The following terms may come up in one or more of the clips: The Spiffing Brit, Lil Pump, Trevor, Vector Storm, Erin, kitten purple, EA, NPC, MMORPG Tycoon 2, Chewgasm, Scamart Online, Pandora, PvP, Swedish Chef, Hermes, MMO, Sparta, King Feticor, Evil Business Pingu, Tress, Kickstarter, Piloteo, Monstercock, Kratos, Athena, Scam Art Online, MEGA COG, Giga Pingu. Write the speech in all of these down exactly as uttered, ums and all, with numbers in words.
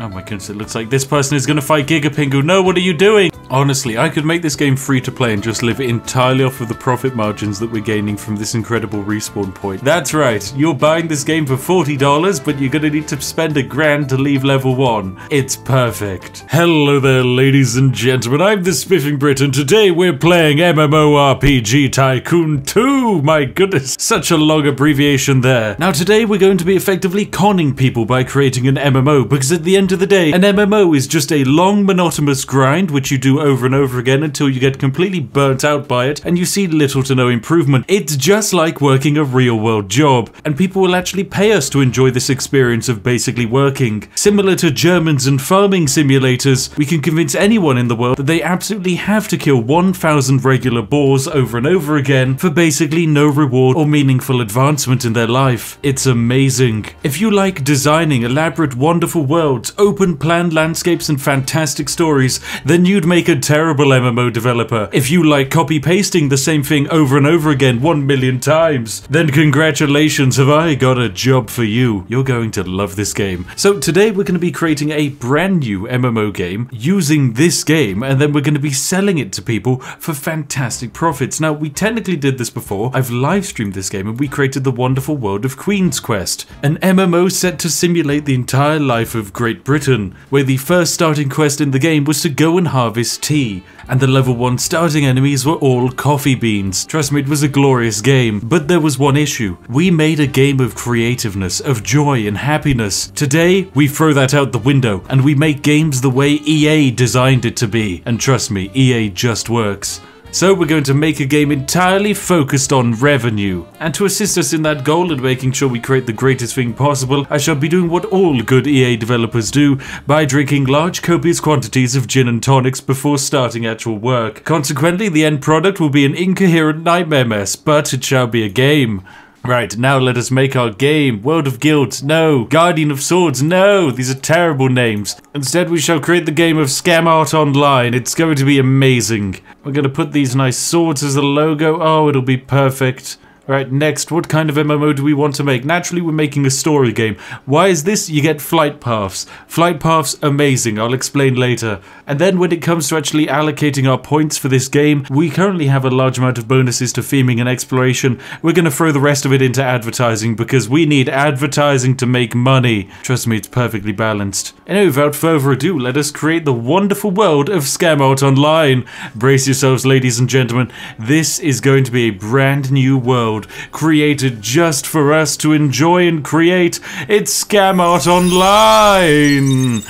Oh my goodness, it looks like this person is going to fight Giga Pingu. No, what are you doing? Honestly, I could make this game free to play and just live entirely off of the profit margins that we're gaining from this incredible respawn point. That's right, you're buying this game for forty dollars, but you're going to need to spend a grand to leave level one. It's perfect. Hello there, ladies and gentlemen. I'm The Spiffing Brit, and today we're playing M M O R P G Tycoon two. My goodness, such a long abbreviation there. Now today we're going to be effectively conning people by creating an M M O, because at the end of the day, an M M O is just a long monotonous grind which you do over and over again until you get completely burnt out by it and you see little to no improvement. It's just like working a real world job, and people will actually pay us to enjoy this experience of basically working. Similar to Germans and farming simulators, we can convince anyone in the world that they absolutely have to kill one thousand regular boars over and over again for basically no reward or meaningful advancement in their life. It's amazing. If you like designing elaborate, wonderful worlds, open planned landscapes and fantastic stories, then you'd make a terrible M M O developer. If you like copy pasting the same thing over and over again one million times, then congratulations, have I got a job for you. You're going to love this game. So today we're going to be creating a brand new M M O game using this game, and then we're going to be selling it to people for fantastic profits. Now, we technically did this before. I've live streamed this game and we created the wonderful world of Queen's Quest, an M M O set to simulate the entire life of Great Britain Britain, where the first starting quest in the game was to go and harvest tea, and the level one starting enemies were all coffee beans. Trust me, it was a glorious game, but there was one issue. We made a game of creativeness, of joy and happiness. Today, we throw that out the window, and we make games the way E A designed it to be. And trust me, E A just works. So we're going to make a game entirely focused on revenue. And to assist us in that goal and making sure we create the greatest thing possible, I shall be doing what all good E A developers do by drinking large copious quantities of gin and tonics before starting actual work. Consequently, the end product will be an incoherent nightmare mess, but it shall be a game. Right, now let us make our game. World of Guilds, no. Guardian of Swords, no. These are terrible names. Instead, we shall create the game of Scam Art Online. It's going to be amazing. We're going to put these nice swords as a logo. Oh, it'll be perfect. Right, next, what kind of M M O do we want to make? Naturally, we're making a story game. Why is this? You get flight paths. Flight paths, amazing. I'll explain later. And then when it comes to actually allocating our points for this game, we currently have a large amount of bonuses to theming and exploration. We're going to throw the rest of it into advertising because we need advertising to make money. Trust me, it's perfectly balanced. Anyway, without further ado, let us create the wonderful world of Scamart Online. Brace yourselves, ladies and gentlemen. This is going to be a brand new world, created just for us to enjoy and create. It's Scamart Online!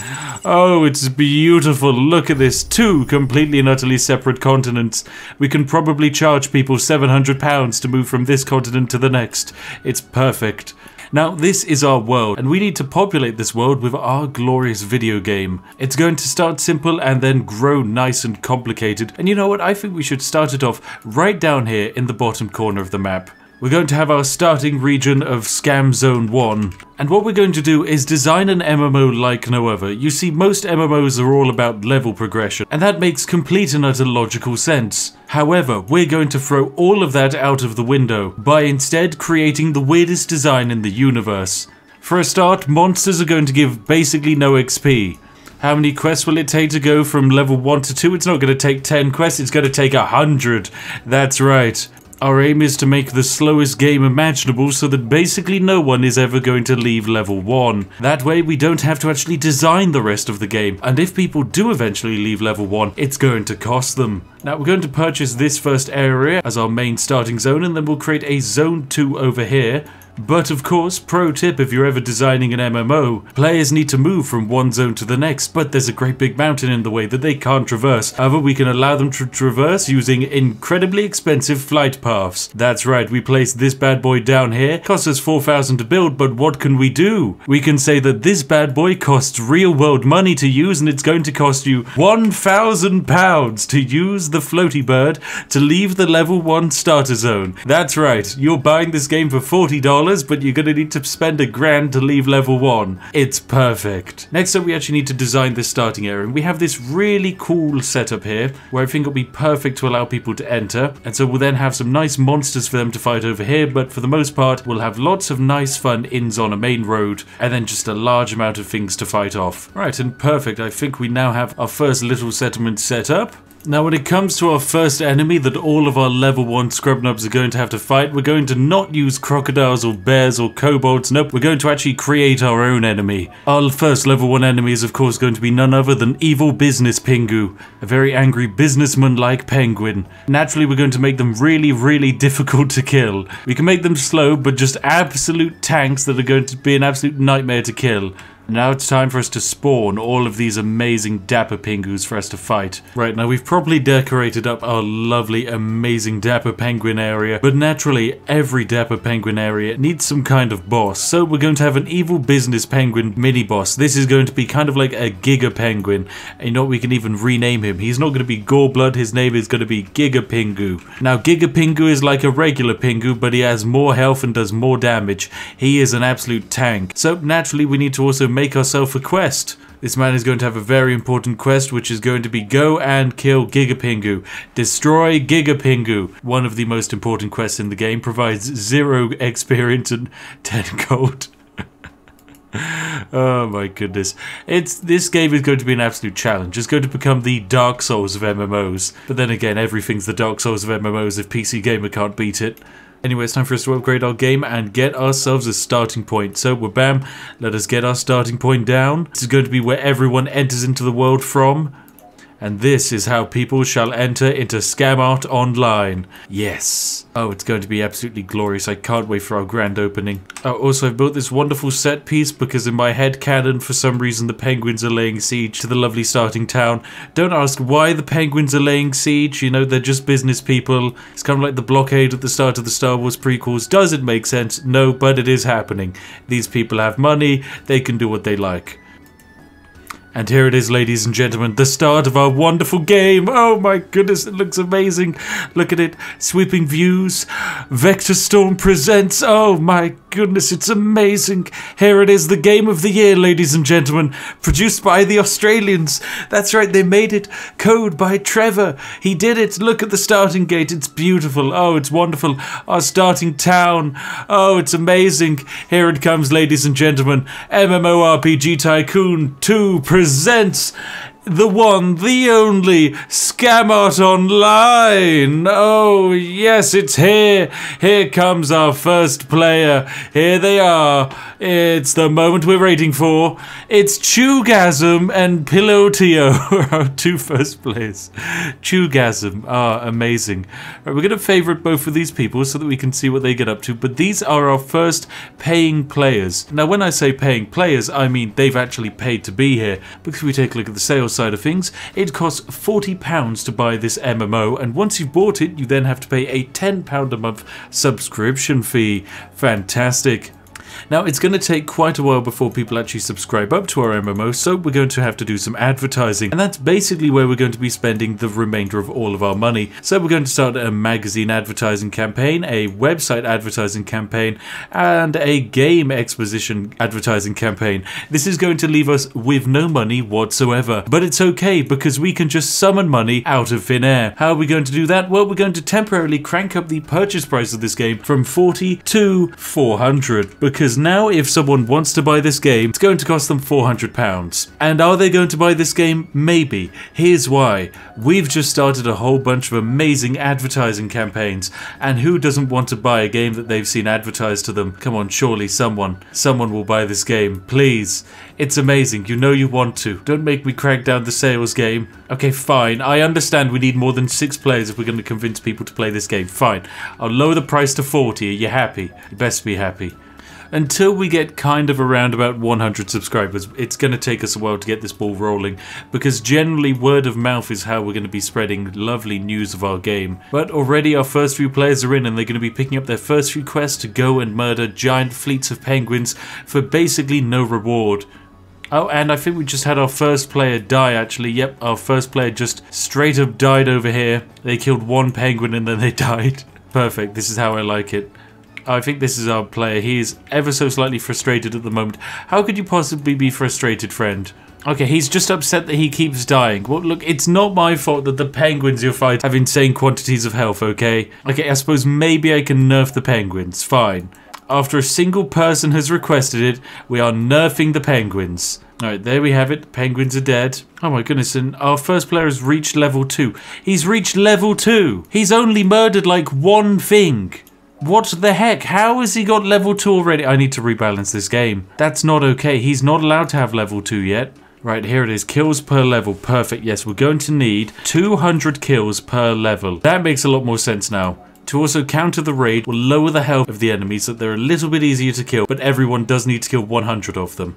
Oh, it's beautiful. Look at this. Two completely and utterly separate continents. We can probably charge people seven hundred pounds to move from this continent to the next. It's perfect. Now, this is our world, and we need to populate this world with our glorious video game. It's going to start simple and then grow nice and complicated. And you know what? I think we should start it off right down here in the bottom corner of the map. We're going to have our starting region of Scam Zone one. And what we're going to do is design an M M O like no other. You see, most M M Os are all about level progression, and that makes complete and utter logical sense. However, we're going to throw all of that out of the window by instead creating the weirdest design in the universe. For a start, monsters are going to give basically no X P. How many quests will it take to go from level one to two? It's not going to take ten quests, it's going to take one hundred. That's right. Our aim is to make the slowest game imaginable so that basically no one is ever going to leave level one. That way we don't have to actually design the rest of the game, and if people do eventually leave level one, it's going to cost them. Now we're going to purchase this first area as our main starting zone, and then we'll create a zone two over here. But of course, pro tip if you're ever designing an M M O, players need to move from one zone to the next, but there's a great big mountain in the way that they can't traverse. However, we can allow them to traverse using incredibly expensive flight paths. That's right, we place this bad boy down here. Costs us four thousand to build, but what can we do? We can say that this bad boy costs real world money to use, and it's going to cost you one thousand pounds to use the floaty bird to leave the level one starter zone. That's right, you're buying this game for forty dollars. dollars, but you're gonna need to spend a grand to leave level one. It's perfect. Next up, we actually need to design this starting area. We have this really cool setup here where I think it'll be perfect to allow people to enter. And so we'll then have some nice monsters for them to fight over here. But for the most part, we'll have lots of nice fun inns on a main road and then just a large amount of things to fight off. All right, and perfect. I think we now have our first little settlement set up. Now when it comes to our first enemy that all of our level one scrub nubs are going to have to fight, we're going to not use crocodiles or bears or kobolds, nope, we're going to actually create our own enemy. Our first level one enemy is of course going to be none other than Evil Business Pingu, a very angry businessman-like penguin. Naturally we're going to make them really, really difficult to kill. We can make them slow, but just absolute tanks that are going to be an absolute nightmare to kill. Now it's time for us to spawn all of these amazing dapper pingus for us to fight. Right, now we've properly decorated up our lovely, amazing dapper penguin area, but naturally every dapper penguin area needs some kind of boss. So we're going to have an Evil Business Penguin mini boss. This is going to be kind of like a Giga Penguin. And you know what, we can even rename him. He's not going to be Goreblood, his name is going to be Giga Pingu. Now Giga Pingu is like a regular pingu, but he has more health and does more damage. He is an absolute tank. So naturally we need to also make Make ourselves a quest. This man is going to have a very important quest, which is going to be go and kill Giga Pingu. Destroy Giga Pingu. One of the most important quests in the game, provides zero experience and ten gold. Oh my goodness. It's this game is going to be an absolute challenge. It's going to become the Dark Souls of M M Os. But then again, everything's the Dark Souls of M M Os if P C Gamer can't beat it. Anyway, it's time for us to upgrade our game and get ourselves a starting point. So, wabam, let us get our starting point down. This is going to be where everyone enters into the world from. And this is how people shall enter into Scamart Online. Yes. Oh, it's going to be absolutely glorious. I can't wait for our grand opening. Oh, also, I've built this wonderful set piece because in my head canon, for some reason, the penguins are laying siege to the lovely starting town. Don't ask why the penguins are laying siege. You know, they're just business people. It's kind of like the blockade at the start of the Star Wars prequels. Does it make sense? No, but it is happening. These people have money. They can do what they like. And here it is, ladies and gentlemen, the start of our wonderful game. Oh my goodness, it looks amazing. Look at it, sweeping views. Vector Storm presents, oh my goodness, it's amazing. Here it is, the game of the year, ladies and gentlemen, produced by the Australians. That's right, they made it. Code by Trevor. He did it. Look at the starting gate. It's beautiful. Oh, it's wonderful. Our starting town. Oh, it's amazing. Here it comes, ladies and gentlemen. MMORPG Tycoon two presents the one, the only Scamart Online. Oh yes, it's here. Here comes our first player. Here they are. It's the moment we're waiting for. It's Chewgasm and Piloteo, our two first players. Chewgasm, ah, amazing. Right, we're gonna favorite both of these people so that we can see what they get up to. But these are our first paying players. Now, when I say paying players, I mean they've actually paid to be here. Because if we take a look at the sales side of things, it costs forty pounds to buy this M M O, and once you've bought it, you then have to pay a ten pounds a month subscription fee. Fantastic. Now, it's going to take quite a while before people actually subscribe up to our M M O, so we're going to have to do some advertising. And that's basically where we're going to be spending the remainder of all of our money. So we're going to start a magazine advertising campaign, a website advertising campaign, and a game exposition advertising campaign. This is going to leave us with no money whatsoever. But it's okay, because we can just summon money out of thin air. How are we going to do that? Well, we're going to temporarily crank up the purchase price of this game from forty to four hundred, because Because now if someone wants to buy this game, it's going to cost them four hundred pounds. And are they going to buy this game? Maybe. Here's why. We've just started a whole bunch of amazing advertising campaigns. And who doesn't want to buy a game that they've seen advertised to them? Come on, surely someone. Someone will buy this game. Please. It's amazing. You know you want to. Don't make me crank down the sales game. Okay, fine. I understand we need more than six players if we're going to convince people to play this game. Fine. I'll lower the price to forty. Are you happy? You best be happy. Until we get kind of around about one hundred subscribers, it's going to take us a while to get this ball rolling, because generally word of mouth is how we're going to be spreading lovely news of our game. But already our first few players are in, and they're going to be picking up their first few quests to go and murder giant fleets of penguins for basically no reward. Oh, and I think we just had our first player die, actually. Yep, our first player just straight up died over here. They killed one penguin and then they died. Perfect, this is how I like it. I think this is our player. He is ever so slightly frustrated at the moment. How could you possibly be frustrated, friend? Okay, he's just upset that he keeps dying. Well, look, it's not my fault that the penguins you fight have insane quantities of health, okay? Okay, I suppose maybe I can nerf the penguins. Fine. After a single person has requested it, we are nerfing the penguins. Alright, there we have it. Penguins are dead. Oh my goodness, and our first player has reached level two. He's reached level two! He's only murdered, like, one thing! What the heck? How has he got level two already? I need to rebalance this game. That's not okay. He's not allowed to have level two yet. Right, here it is. Kills per level. Perfect. Yes, we're going to need two hundred kills per level. That makes a lot more sense now. To also counter the raid will lower the health of the enemies so they're a little bit easier to kill, but everyone does need to kill one hundred of them.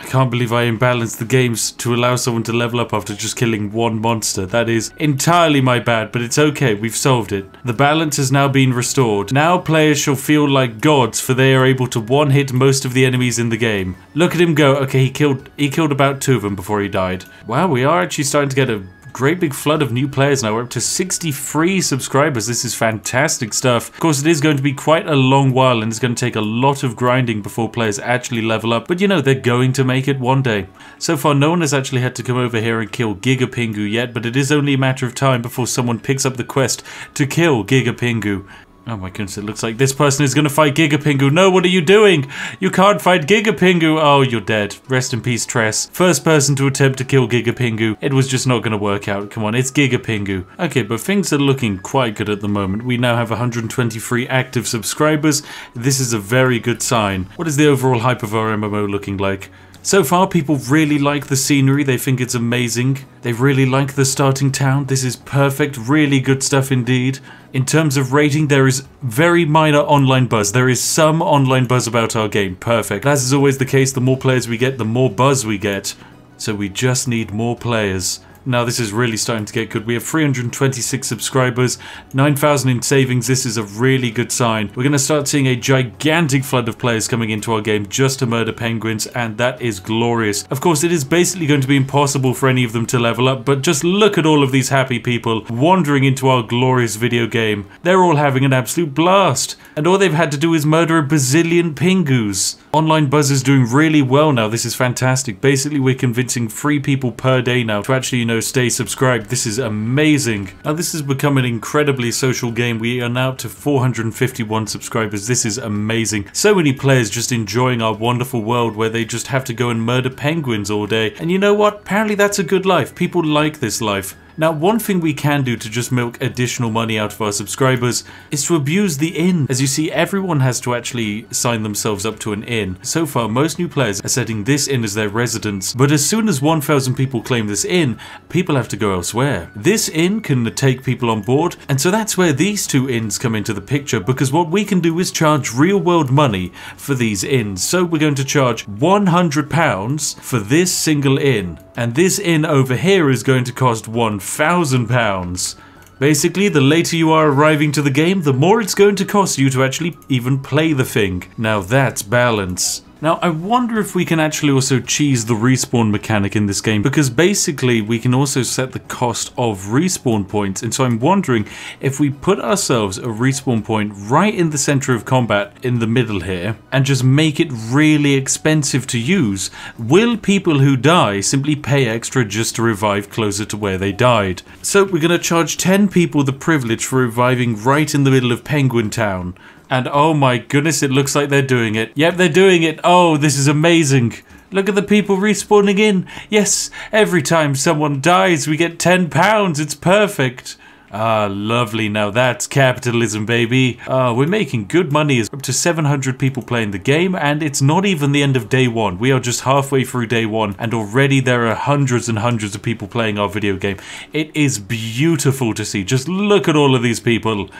I can't believe I imbalanced the games to allow someone to level up after just killing one monster. That is entirely my bad, but it's okay, we've solved it. The balance has now been restored. Now players shall feel like gods, for they are able to one-hit most of the enemies in the game. Look at him go. Okay, he killed he killed about two of them before he died. Wow, we are actually starting to get a great big flood of new players now. We're up to sixty-three subscribers. This is fantastic stuff. Of course, it is going to be quite a long while and it's going to take a lot of grinding before players actually level up, but you know, they're going to make it one day. So far, no one has actually had to come over here and kill Giga Pingu yet, but it is only a matter of time before someone picks up the quest to kill Giga Pingu. Oh my goodness, it looks like this person is going to fight Giga Pingu. No, what are you doing? You can't fight Giga Pingu. Oh, you're dead. Rest in peace, Tress. First person to attempt to kill Giga Pingu. It was just not going to work out. Come on, it's Giga Pingu. Okay, but things are looking quite good at the moment. We now have one hundred twenty-three active subscribers. This is a very good sign. What is the overall hype of our M M O looking like? So far, people really like the scenery. They think it's amazing. They really like the starting town. This is perfect. Really good stuff indeed. In terms of rating, there is very minor online buzz. There is some online buzz about our game. Perfect. As is always the case, the more players we get, the more buzz we get. So we just need more players. Now this is really starting to get good. We have three hundred twenty-six subscribers, nine thousand in savings. This is a really good sign. We're going to start seeing a gigantic flood of players coming into our game just to murder penguins, and that is glorious. Of course, it is basically going to be impossible for any of them to level up, but just look at all of these happy people wandering into our glorious video game. They're all having an absolute blast, and all they've had to do is murder a bazillion pingus. Online buzz is doing really well now. This is fantastic. Basically, we're convincing three people per day now to actually, you know, stay subscribed. This is amazing. Now this has become an incredibly social game. We are now up to four hundred fifty-one subscribers. This is amazing. So many players just enjoying our wonderful world where they just have to go and murder penguins all day. And you know what? Apparently that's a good life. People like this life. Now, one thing we can do to just milk additional money out of our subscribers is to abuse the inn. As you see, everyone has to actually sign themselves up to an inn. So far, most new players are setting this inn as their residence, but as soon as one thousand people claim this inn, people have to go elsewhere. This inn can take people on board, and so that's where these two inns come into the picture, because what we can do is charge real-world money for these inns. So we're going to charge one hundred pounds for this single inn, and this inn over here is going to cost one thousand pounds. Basically, the later you are arriving to the game, the more it's going to cost you to actually even play the thing. Now that's balance. Now, I wonder if we can actually also cheese the respawn mechanic in this game, because basically we can also set the cost of respawn points, and so I'm wondering if we put ourselves a respawn point right in the center of combat in the middle here, and just make it really expensive to use, will people who die simply pay extra just to revive closer to where they died? So we're going to charge ten people the privilege for reviving right in the middle of Penguin Town. And oh my goodness, it looks like they're doing it. Yep, they're doing it. Oh, this is amazing. Look at the people respawning in. Yes, every time someone dies, we get ten pounds. It's perfect. Ah, lovely. Now that's capitalism, baby. Ah, we're making good money. It's up to seven hundred people playing the game, and it's not even the end of day one. We are just halfway through day one, and already there are hundreds and hundreds of people playing our video game. It is beautiful to see. Just look at all of these people.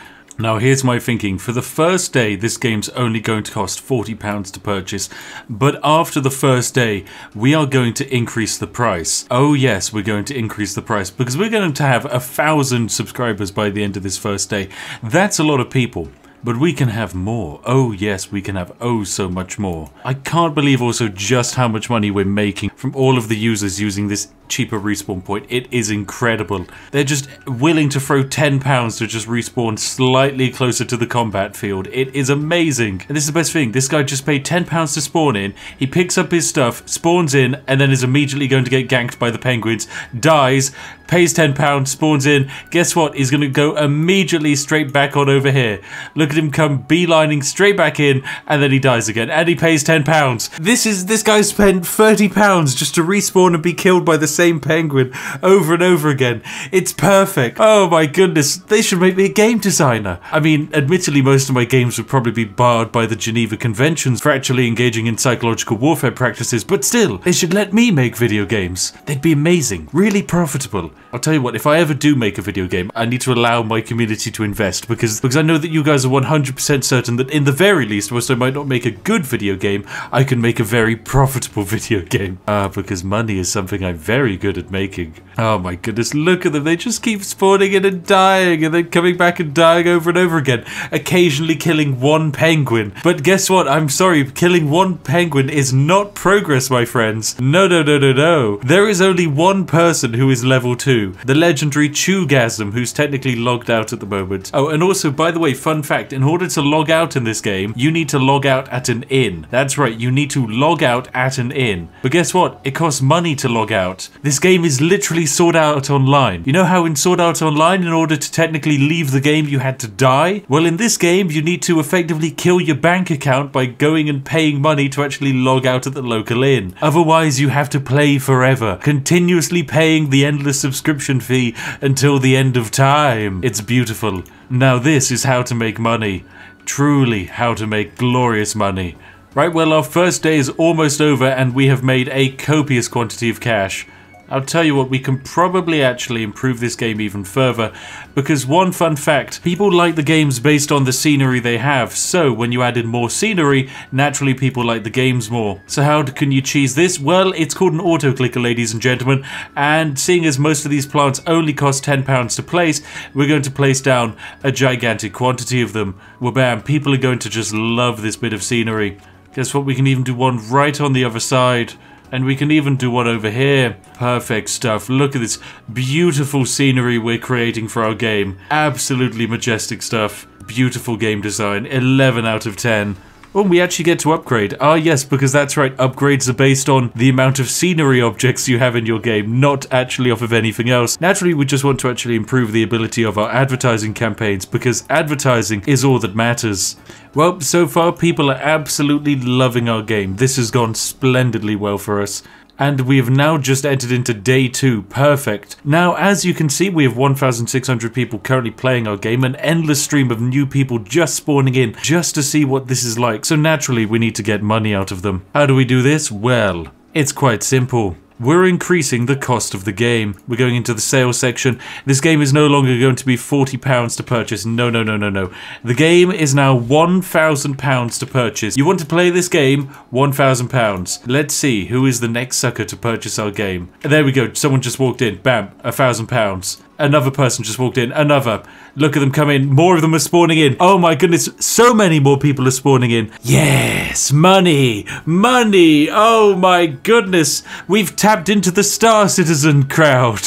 Now here's my thinking. For the first day, this game's only going to cost forty pounds to purchase, but after the first day, we are going to increase the price. Oh yes, we're going to increase the price, because we're going to have a thousand subscribers by the end of this first day. That's a lot of people. But we can have more. Oh yes, we can have oh so much more. I can't believe also just how much money we're making from all of the users using this cheaper respawn point. It is incredible. They're just willing to throw ten pounds to just respawn slightly closer to the combat field. It is amazing. And this is the best thing. This guy just paid ten pounds to spawn in. He picks up his stuff, spawns in, and then is immediately going to get ganked by the penguins, dies, pays ten pounds, spawns in. Guess what? He's going to go immediately straight back on over here. Look at him come beelining straight back in, and then he dies again. And he pays ten pounds. This is, this guy spent thirty pounds just to respawn and be killed by the same penguin over and over again. It's perfect. Oh my goodness. They should make me a game designer. I mean, admittedly, most of my games would probably be barred by the Geneva Conventions for actually engaging in psychological warfare practices, but still, they should let me make video games. They'd be amazing, really profitable. I'll tell you what, if I ever do make a video game, I need to allow my community to invest, because because I know that you guys are one hundred percent certain that in the very least, whilst I might not make a good video game, I can make a very profitable video game. Ah, uh, because money is something I'm very good at making. Oh my goodness, look at them. They just keep spawning in and dying, and then coming back and dying over and over again, occasionally killing one penguin. But guess what? I'm sorry, killing one penguin is not progress, my friends. No, no, no, no, no. There is only one person who is level two, the legendary Chewgasm, who's technically logged out at the moment. Oh, and also, by the way, fun fact, in order to log out in this game, you need to log out at an inn. That's right, you need to log out at an inn. But guess what? It costs money to log out. This game is literally Sword Art Online. You know how in Sword Art Online, in order to technically leave the game, you had to die? Well, in this game, you need to effectively kill your bank account by going and paying money to actually log out at the local inn. Otherwise, you have to play forever, continuously paying the endless subscription fee until the end of time. It's beautiful. Now this is how to make money. Truly how to make glorious money. Right, well, our first day is almost over and we have made a copious quantity of cash. I'll tell you what, we can probably actually improve this game even further, because one fun fact, people like the games based on the scenery they have, so when you add in more scenery, naturally people like the games more. So how can you cheese this? Well, it's called an autoclicker, ladies and gentlemen, and seeing as most of these plants only cost ten pounds to place, we're going to place down a gigantic quantity of them. Well, bam, people are going to just love this bit of scenery. Guess what, we can even do one right on the other side. And we can even do one over here. Perfect stuff. Look at this beautiful scenery we're creating for our game. Absolutely majestic stuff. Beautiful game design. eleven out of ten. Oh, we actually get to upgrade. Ah, yes, because that's right. Upgrades are based on the amount of scenery objects you have in your game, not actually off of anything else. Naturally, we just want to actually improve the ability of our advertising campaigns, because advertising is all that matters. Well, so far, people are absolutely loving our game. This has gone splendidly well for us. And we have now just entered into day two. Perfect. Now, as you can see, we have one thousand six hundred people currently playing our game, an endless stream of new people just spawning in just to see what this is like. So naturally, we need to get money out of them. How do we do this? Well, it's quite simple. We're increasing the cost of the game. We're going into the sales section. This game is no longer going to be forty pounds to purchase. No, no, no, no, no. The game is now one thousand pounds to purchase. You want to play this game? one thousand pounds. Let's see who is the next sucker to purchase our game. There we go. Someone just walked in. Bam. one thousand pounds. Another person just walked in. Another. Look at them come in. More of them are spawning in. Oh my goodness. So many more people are spawning in. Yes. Money. Money. Oh my goodness. We've tapped into the Star Citizen crowd.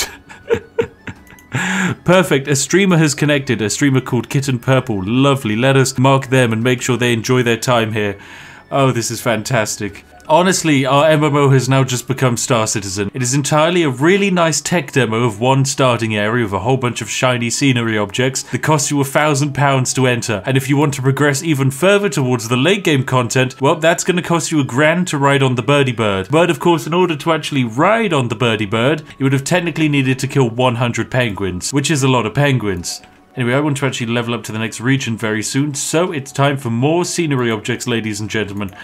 Perfect. A streamer has connected. A streamer called Kitten Purple. Lovely. Let us mark them and make sure they enjoy their time here. Oh, this is fantastic. Honestly, our M M O has now just become Star Citizen. It is entirely a really nice tech demo of one starting area with a whole bunch of shiny scenery objects that cost you a thousand pounds to enter. And if you want to progress even further towards the late game content, well, that's going to cost you a grand to ride on the birdie bird. But of course, in order to actually ride on the birdie bird, you would have technically needed to kill one hundred penguins, which is a lot of penguins. Anyway, I want to actually level up to the next region very soon, so it's time for more scenery objects, ladies and gentlemen.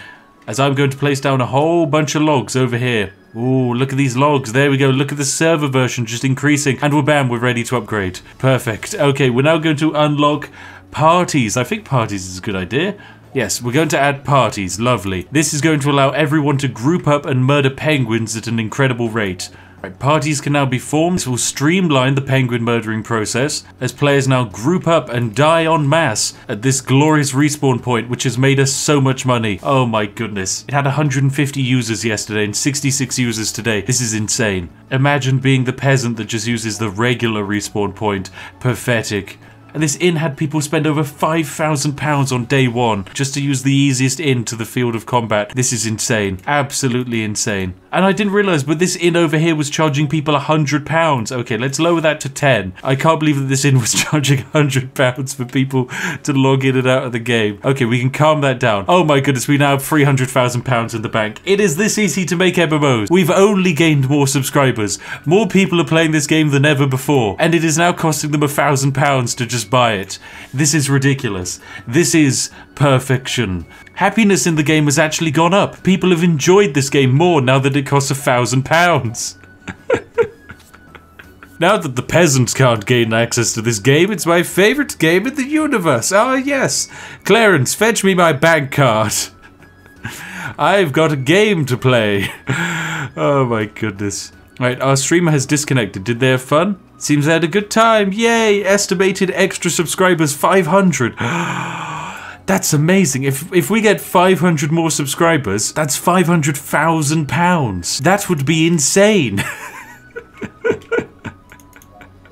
As I'm going to place down a whole bunch of logs over here. Ooh, look at these logs. There we go. Look at the server version just increasing. And we're bam, we're ready to upgrade. Perfect. Okay, we're now going to unlock parties. I think parties is a good idea. Yes, we're going to add parties, lovely. This is going to allow everyone to group up and murder penguins at an incredible rate. Right, parties can now be formed. This will streamline the penguin murdering process, as players now group up and die en masse at this glorious respawn point, which has made us so much money. Oh my goodness. It had one hundred fifty users yesterday and sixty-six users today. This is insane. Imagine being the peasant that just uses the regular respawn point. Pathetic. And this inn had people spend over five thousand pounds on day one just to use the easiest inn to the field of combat. This is insane. Absolutely insane. And I didn't realise, but this inn over here was charging people one hundred pounds. Okay, let's lower that to ten. I can't believe that this inn was charging one hundred pounds for people to log in and out of the game. Okay, we can calm that down. Oh my goodness, we now have three hundred thousand pounds in the bank. It is this easy to make M M Os. We've only gained more subscribers. More people are playing this game than ever before. And it is now costing them one thousand pounds to just buy it. This is ridiculous. This is perfection. Happiness in the game has actually gone up. People have enjoyed this game more now that it costs a thousand pounds. Now that the peasants can't gain access to this game, it's my favorite game in the universe. Ah, yes. Clarence, fetch me my bank card. I've got a game to play. Oh my goodness. Right, our streamer has disconnected. Did they have fun? Seems they had a good time. Yay! Estimated extra subscribers five hundred. That's amazing. If if we get five hundred more subscribers, that's five hundred thousand pounds. That would be insane.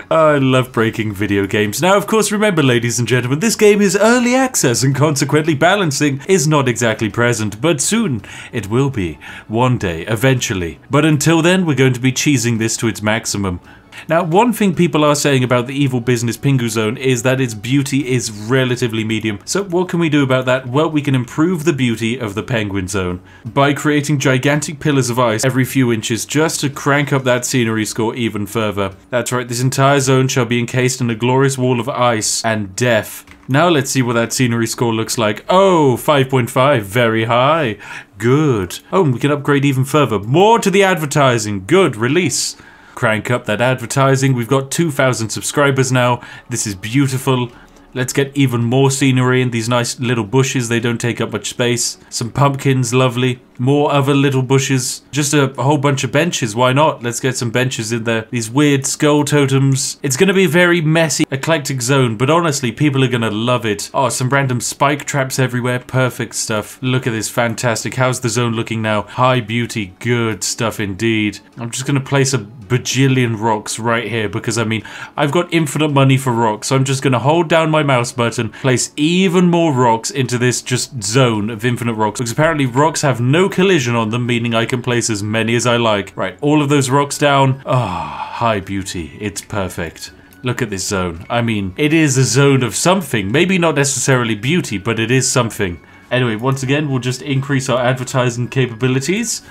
Oh, I love breaking video games. Now, of course, remember, ladies and gentlemen, this game is early access and consequently balancing is not exactly present, but soon it will be. One day, eventually. But until then, we're going to be cheesing this to its maximum. Now, one thing people are saying about the Evil Business Pingu Zone is that its beauty is relatively medium. So what can we do about that? Well, we can improve the beauty of the Penguin Zone by creating gigantic pillars of ice every few inches just to crank up that scenery score even further. That's right, this entire zone shall be encased in a glorious wall of ice and death. Now let's see what that scenery score looks like. Oh, five point five, very high. Good. Oh, and we can upgrade even further. More to the advertising. Good, release. Crank up that advertising. We've got two thousand subscribers now. This is beautiful. Let's get even more scenery in these nice little bushes. They don't take up much space. Some pumpkins, lovely. More other little bushes. Just a whole bunch of benches. Why not? Let's get some benches in there. These weird skull totems. It's going to be a very messy, eclectic zone, but honestly, people are going to love it. Oh, some random spike traps everywhere. Perfect stuff. Look at this. Fantastic. How's the zone looking now? High beauty. Good stuff indeed. I'm just going to place a bajillion rocks right here because, I mean, I've got infinite money for rocks, so I'm just going to hold down my mouse button, place even more rocks into this just zone of infinite rocks, because apparently rocks have no collision on them, meaning I can place as many as I like. Right, all of those rocks down. Ah, high beauty. It's perfect. Look at this zone. I mean, it is a zone of something. Maybe not necessarily beauty, but it is something. Anyway, once again, we'll just increase our advertising capabilities.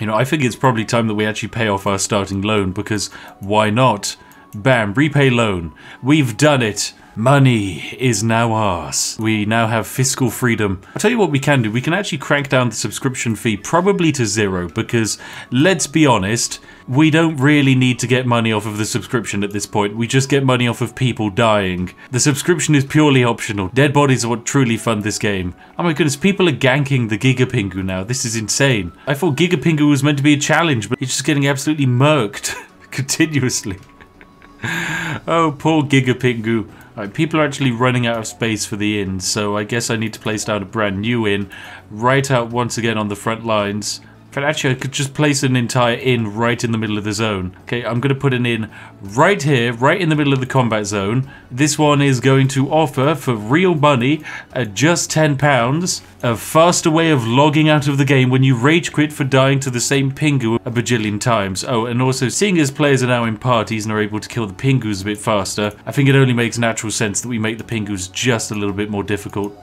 You know, I think it's probably time that we actually pay off our starting loan, because why not? Bam, repay loan. We've done it. Money is now ours. We now have fiscal freedom. I'll tell you what we can do. We can actually crank down the subscription fee probably to zero, because let's be honest, we don't really need to get money off of the subscription at this point. We just get money off of people dying. The subscription is purely optional. Dead bodies are what truly fund this game. Oh my goodness, people are ganking the Giga Pingu now. This is insane. I thought Giga Pingu was meant to be a challenge, but he's just getting absolutely murked continuously. Oh, poor Giga Pingu. Right, people are actually running out of space for the inn, so I guess I need to place down a brand new inn right out once again on the front lines. But actually, I could just place an entire inn right in the middle of the zone. Okay, I'm going to put an inn right here, right in the middle of the combat zone. This one is going to offer, for real money, at just ten pounds, a faster way of logging out of the game when you rage quit for dying to the same Pingu a bajillion times. Oh, and also, seeing as players are now in parties and are able to kill the Pingus a bit faster, I think it only makes natural sense that we make the Pingus just a little bit more difficult.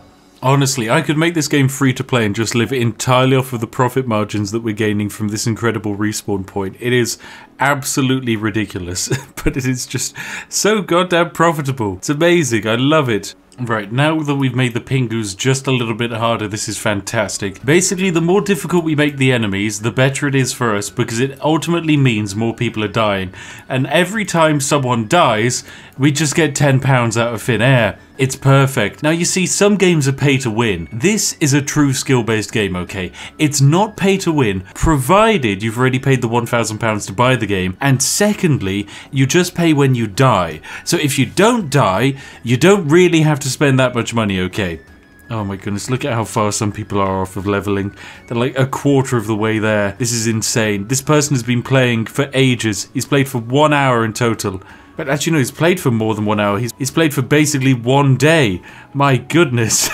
Honestly, I could make this game free to play and just live entirely off of the profit margins that we're gaining from this incredible respawn point. It is absolutely ridiculous, but it is just so goddamn profitable. It's amazing, I love it. Right, now that we've made the Pingus just a little bit harder, this is fantastic. Basically, the more difficult we make the enemies, the better it is for us, because it ultimately means more people are dying. And every time someone dies, we just get ten pounds out of thin air. It's perfect. Now you see, some games are pay to win. This is a true skill-based game, okay? It's not pay to win, provided you've already paid the one thousand pounds to buy the game, and secondly, you just pay when you die. So if you don't die, you don't really have to spend that much money, okay? Oh my goodness, look at how far some people are off of leveling. They're like a quarter of the way there. This is insane. This person has been playing for ages. He's played for one hour in total. But actually no, he's played for more than one hour. He's, he's played for basically one day. My goodness.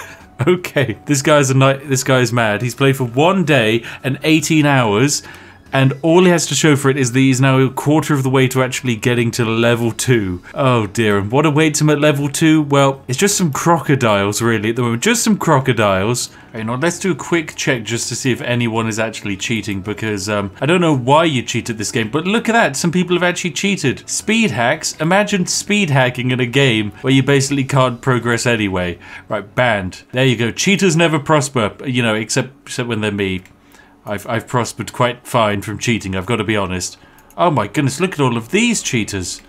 Okay, this guy's a night. This guy's mad. He's played for one day and eighteen hours. And all he has to show for it is that he's now a quarter of the way to actually getting to level two. Oh dear, and what awaits him at level two? Well, it's just some crocodiles really at the moment. Just some crocodiles. Right, now let's do a quick check just to see if anyone is actually cheating, because um, I don't know why you cheat at this game, but look at that, some people have actually cheated. Speed hacks? Imagine speed hacking in a game where you basically can't progress anyway. Right, banned. There you go. Cheaters never prosper, you know, except, except when they're me. I've, I've prospered quite fine from cheating, I've got to be honest. Oh my goodness, look at all of these cheaters.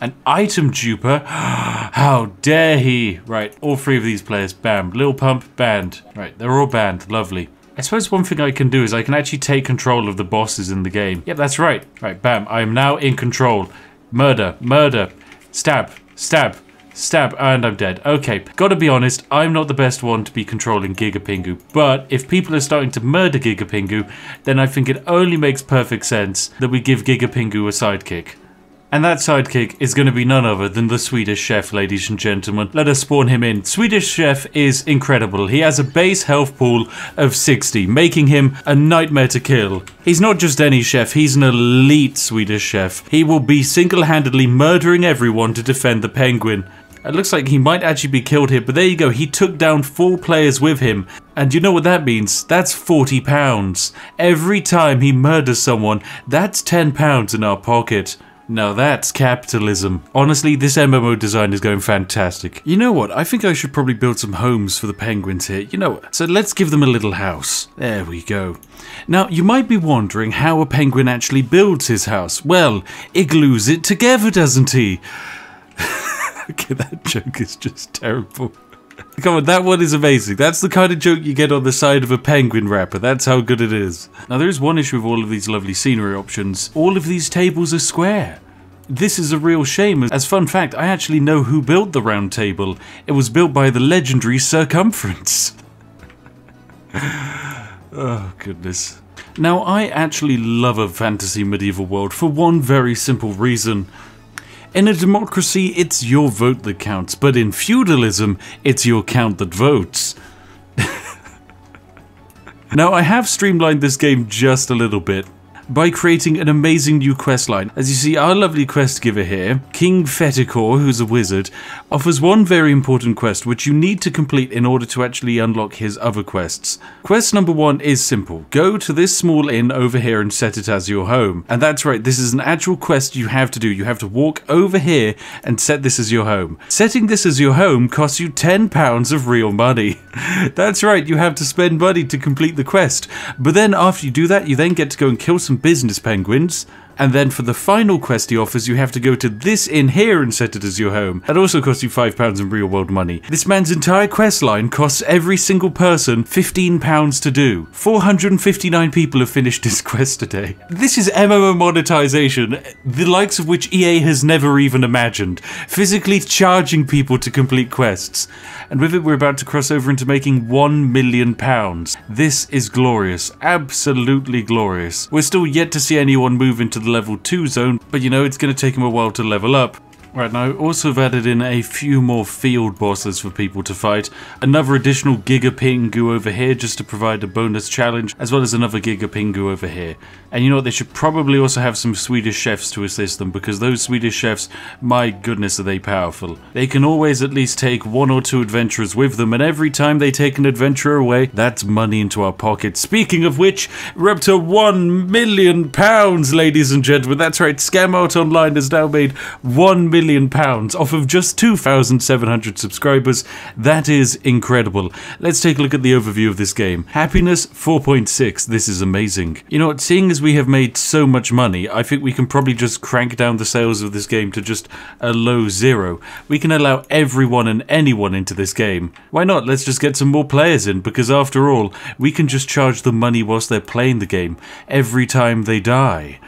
An item duper. How dare he? Right, all three of these players banned. Lil Pump, banned. Right, they're all banned, lovely. I suppose one thing I can do is I can actually take control of the bosses in the game. Yep, that's right. Right, bam, I am now in control. Murder, murder, stab, stab, stab, and I'm dead. Okay, gotta be honest, I'm not the best one to be controlling Giga Pingu, but if people are starting to murder Giga Pingu, then I think it only makes perfect sense that we give Giga Pingu a sidekick. And that sidekick is going to be none other than the Swedish Chef, ladies and gentlemen. Let us spawn him in. Swedish Chef is incredible. He has a base health pool of sixty, making him a nightmare to kill. He's not just any chef, he's an elite Swedish Chef. He will be single-handedly murdering everyone to defend the penguin. It looks like he might actually be killed here, but there you go, he took down four players with him. And you know what that means? That's forty pounds. Every time he murders someone, that's ten pounds in our pocket. Now that's capitalism. Honestly, this M M O design is going fantastic. You know what? I think I should probably build some homes for the penguins here. You know what? So let's give them a little house. There we go. Now, you might be wondering how a penguin actually builds his house. Well, he glues it together, doesn't he? Okay, that joke is just terrible. Come on, that one is amazing. That's the kind of joke you get on the side of a penguin wrapper. That's how good it is. Now, there is one issue with all of these lovely scenery options. All of these tables are square. This is a real shame. As fun fact, I actually know who built the round table. It was built by the legendary Circumference. Oh, goodness. Now, I actually love a fantasy medieval world for one very simple reason. In a democracy, it's your vote that counts, but in feudalism, it's your count that votes. Now, I have streamlined this game just a little bit by creating an amazing new quest line. As you see, our lovely quest giver here, King Feticor, who's a wizard, offers one very important quest which you need to complete in order to actually unlock his other quests. Quest number one is simple. Go to this small inn over here and set it as your home. And that's right, this is an actual quest you have to do. You have to walk over here and set this as your home. Setting this as your home costs you ten pounds of real money. That's right, you have to spend money to complete the quest. But then after you do that, you then get to go and kill some business penguins, and then for the final quest he offers, you have to go to this inn here and set it as your home. That also costs you five pounds in real world money. This man's entire quest line costs every single person fifteen pounds to do. four hundred fifty-nine people have finished his quest today. This is M M O monetization, the likes of which E A has never even imagined. Physically charging people to complete quests. And with it, we're about to cross over into making one million pounds. This is glorious. Absolutely glorious. We're still yet to see anyone move into the level two zone, but you know, it's going to take him a while to level up. Right, now I also have added in a few more field bosses for people to fight. Another additional Giga Pingu over here just to provide a bonus challenge, as well as another Giga Pingu over here. And you know what, they should probably also have some Swedish chefs to assist them, because those Swedish chefs, my goodness are they powerful. They can always at least take one or two adventurers with them, and every time they take an adventurer away, that's money into our pocket. Speaking of which, we're up to one million pounds, ladies and gentlemen. That's right, Scam Art Online has now made one million million pounds off of just two thousand seven hundred subscribers. That is incredible. Let's take a look at the overview of this game. Happiness four point six. This is amazing. You know what, seeing as we have made so much money, I think we can probably just crank down the sales of this game to just a low zero. We can allow everyone and anyone into this game. Why not? Let's just get some more players in, because after all, we can just charge them money whilst they're playing the game every time they die.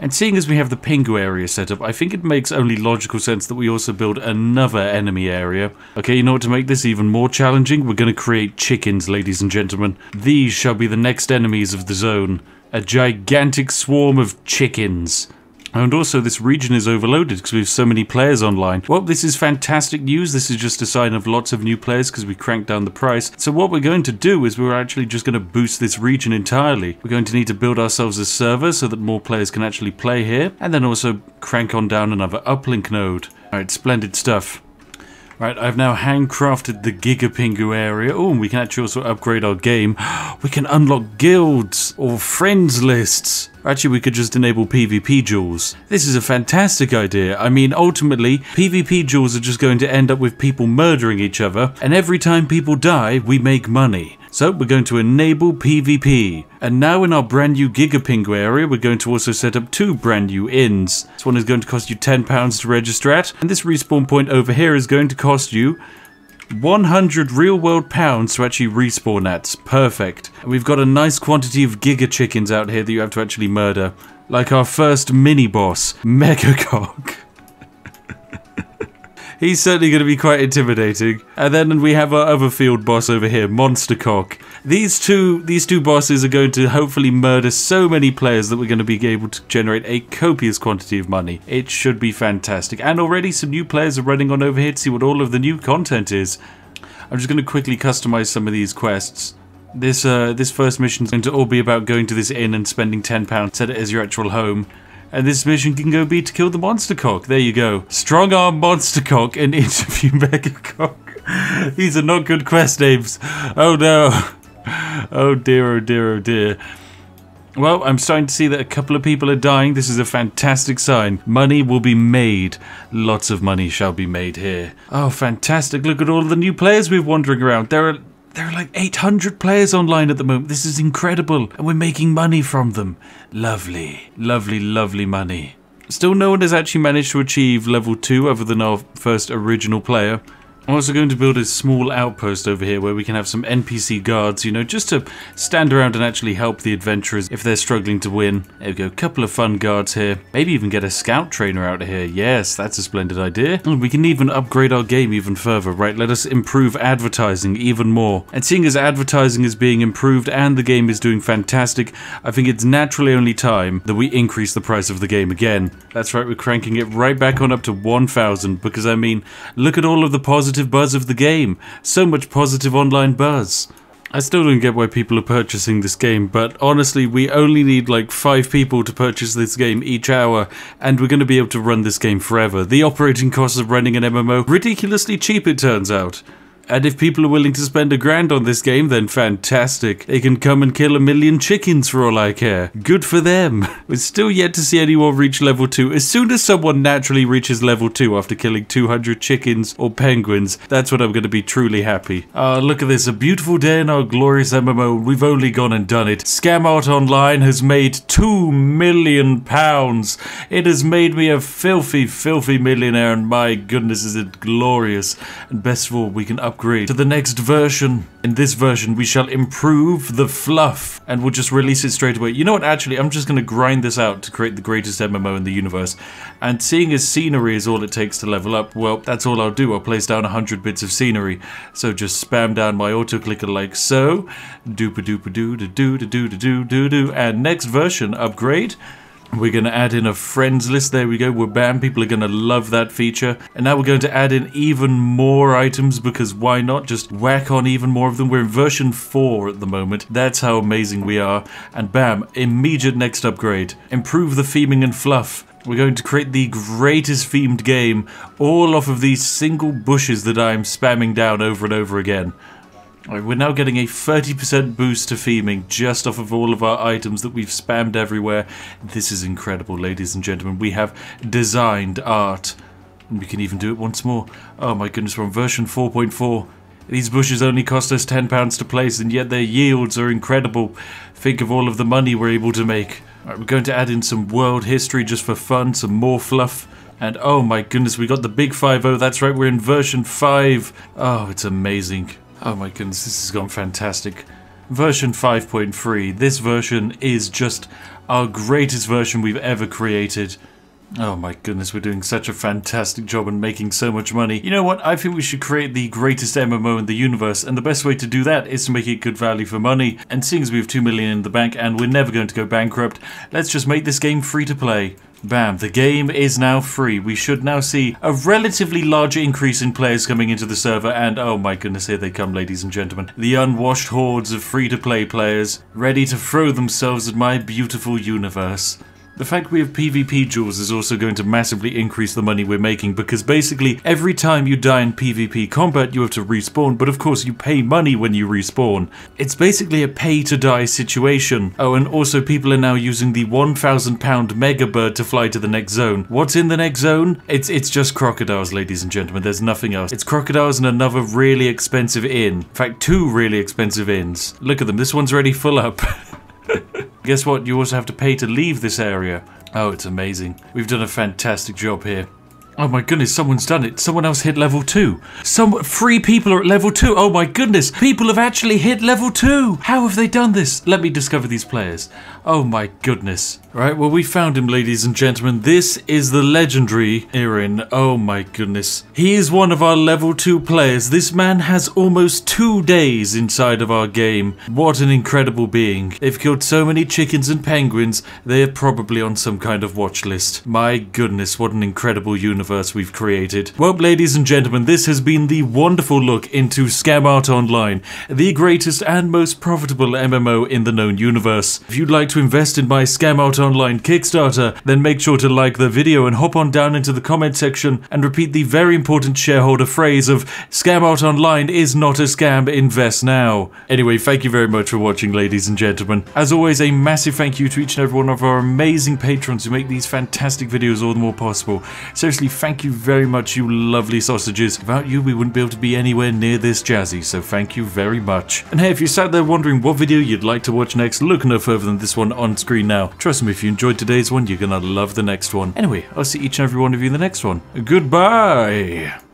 And seeing as we have the Pingu area set up, I think it makes only logical sense that we also build another enemy area. Okay, you know what, to make this even more challenging, we're going to create chickens, ladies and gentlemen. These shall be the next enemies of the zone. A gigantic swarm of chickens. And also, this region is overloaded because we have so many players online. Well, this is fantastic news. This is just a sign of lots of new players because we cranked down the price. So what we're going to do is we're actually just going to boost this region entirely. We're going to need to build ourselves a server so that more players can actually play here. And then also crank on down another uplink node. All right, splendid stuff. Right, I've now handcrafted the Giga Pingu area. Oh, and we can actually also upgrade our game. We can unlock guilds or friends lists. Actually, we could just enable PvP duels. This is a fantastic idea. I mean, ultimately, PvP duels are just going to end up with people murdering each other, and every time people die, we make money. So we're going to enable PvP. And now in our brand new Giga Pingu area, we're going to also set up two brand new inns. This one is going to cost you ten pounds to register at, and this respawn point over here is going to cost you one hundred real world pounds to actually respawn at. Perfect. And we've got a nice quantity of Giga chickens out here that you have to actually murder. Like our first mini boss, MEGA COG. He's certainly going to be quite intimidating. And then we have our other field boss over here, Monstercock. These two, these two bosses are going to hopefully murder so many players that we're going to be able to generate a copious quantity of money. It should be fantastic. And already some new players are running on over here to see what all of the new content is. I'm just going to quickly customize some of these quests. This, uh, this first mission is going to all be about going to this inn and spending ten pounds, set it as your actual home. And this mission can go be to kill the Monstercock. There you go. Strong arm Monstercock and interview Megacock. These are not good quest names. Oh no. Oh dear, oh dear, oh dear. Well, I'm starting to see that a couple of people are dying. This is a fantastic sign. Money will be made. Lots of money shall be made here. Oh, fantastic. Look at all the new players we're wandering around. There are... There are like eight hundred players online at the moment. This is incredible. And we're making money from them. Lovely, lovely, lovely money. Still no one has actually managed to achieve level two other than our first original player. I'm also going to build a small outpost over here where we can have some N P C guards, you know, just to stand around and actually help the adventurers if they're struggling to win. There we go, a couple of fun guards here. Maybe even get a scout trainer out of here. Yes, that's a splendid idea. And we can even upgrade our game even further, right? Let us improve advertising even more. And seeing as advertising is being improved and the game is doing fantastic, I think it's naturally only time that we increase the price of the game again. That's right, we're cranking it right back on up to one thousand, because I mean, look at all of the positive buzz of the game. So much positive online buzz. I still don't get why people are purchasing this game, but honestly, we only need like five people to purchase this game each hour, and we're going to be able to run this game forever. The operating costs of running an M M O, ridiculously cheap it turns out. And if people are willing to spend a grand on this game, then fantastic. They can come and kill a million chickens for all I care. Good for them. We're still yet to see anyone reach level two. As soon as someone naturally reaches level two after killing two hundred chickens or penguins, that's when I'm going to be truly happy. Ah, uh, look at this. A beautiful day in our glorious M M O. We've only gone and done it. Scam Art Online has made two million pounds. It has made me a filthy, filthy millionaire, and my goodness is it glorious. And best of all, we can upgrade to the next version. In this version, we shall improve the fluff, and we'll just release it straight away. You know what, actually, I'm just going to grind this out to create the greatest M M O in the universe. And seeing as scenery is all it takes to level up, well, that's all I'll do. I'll place down one hundred bits of scenery. So just spam down my autoclicker like so. Doopa-doopa-doo-da-doo-da-doo-da-doo-doo-doo. And next version, upgrade. We're going to add in a friends list. There we go. We're bam. People are going to love that feature. And now we're going to add in even more items, because why not? Just whack on even more of them. We're in version four at the moment. That's how amazing we are. And bam, immediate next upgrade. Improve the theming and fluff. We're going to create the greatest themed game, all off of these single bushes that I'm spamming down over and over again. Right, we're now getting a thirty percent boost to theming just off of all of our items that we've spammed everywhere. This is incredible, ladies and gentlemen. We have designed art. And we can even do it once more. Oh my goodness, we're on version four point four. These bushes only cost us ten pounds to place, and yet their yields are incredible. Think of all of the money we're able to make. Alright, we're going to add in some world history just for fun, some more fluff. And oh my goodness, we got the big five oh, that's right, we're in version five. Oh, it's amazing. Oh my goodness, this has gone fantastic. Version five point three, this version is just our greatest version we've ever created. Oh my goodness, we're doing such a fantastic job and making so much money. You know what, I think we should create the greatest M M O in the universe, and the best way to do that is to make it good value for money. And seeing as we have two million in the bank and we're never going to go bankrupt, let's just make this game free to play. Bam, the game is now free. We should now see a relatively large increase in players coming into the server, and oh my goodness, here they come, ladies and gentlemen. The unwashed hordes of free-to-play players, ready to throw themselves at my beautiful universe. The fact we have PvP duels is also going to massively increase the money we're making, because basically every time you die in PvP combat you have to respawn, but of course you pay money when you respawn. It's basically a pay to die situation. Oh, and also people are now using the one thousand pound mega bird to fly to the next zone. What's in the next zone? It's it's just crocodiles, ladies and gentlemen, there's nothing else. It's crocodiles and another really expensive inn. In fact, two really expensive inns. Look at them, this one's already full up. Guess what? You also have to pay to leave this area. Oh, it's amazing. We've done a fantastic job here. Oh my goodness, someone's done it. Someone else hit level two. Some three people are at level two. Oh my goodness, people have actually hit level two. How have they done this? Let me discover these players. Oh my goodness. Right, well, we found him, ladies and gentlemen. This is the legendary Erin. Oh my goodness. He is one of our level two players. This man has almost two days inside of our game. What an incredible being. They've killed so many chickens and penguins, they're probably on some kind of watch list. My goodness, what an incredible universe we've created. Well, ladies and gentlemen, this has been the wonderful look into Scam Art Online, the greatest and most profitable M M O in the known universe. If you'd like to invest in my Scam Art Online Kickstarter, then make sure to like the video and hop on down into the comment section and repeat the very important shareholder phrase of Scam Art Online is not a scam, invest now. Anyway, thank you very much for watching, ladies and gentlemen. As always, a massive thank you to each and every one of our amazing patrons who make these fantastic videos all the more possible. Seriously, thank you very much, you lovely sausages. Without you, we wouldn't be able to be anywhere near this jazzy, so thank you very much. And hey, if you're sat there wondering what video you'd like to watch next, look no further than this one on screen now. Trust me, if you enjoyed today's one, you're gonna love the next one. Anyway, I'll see each and every one of you in the next one. Goodbye!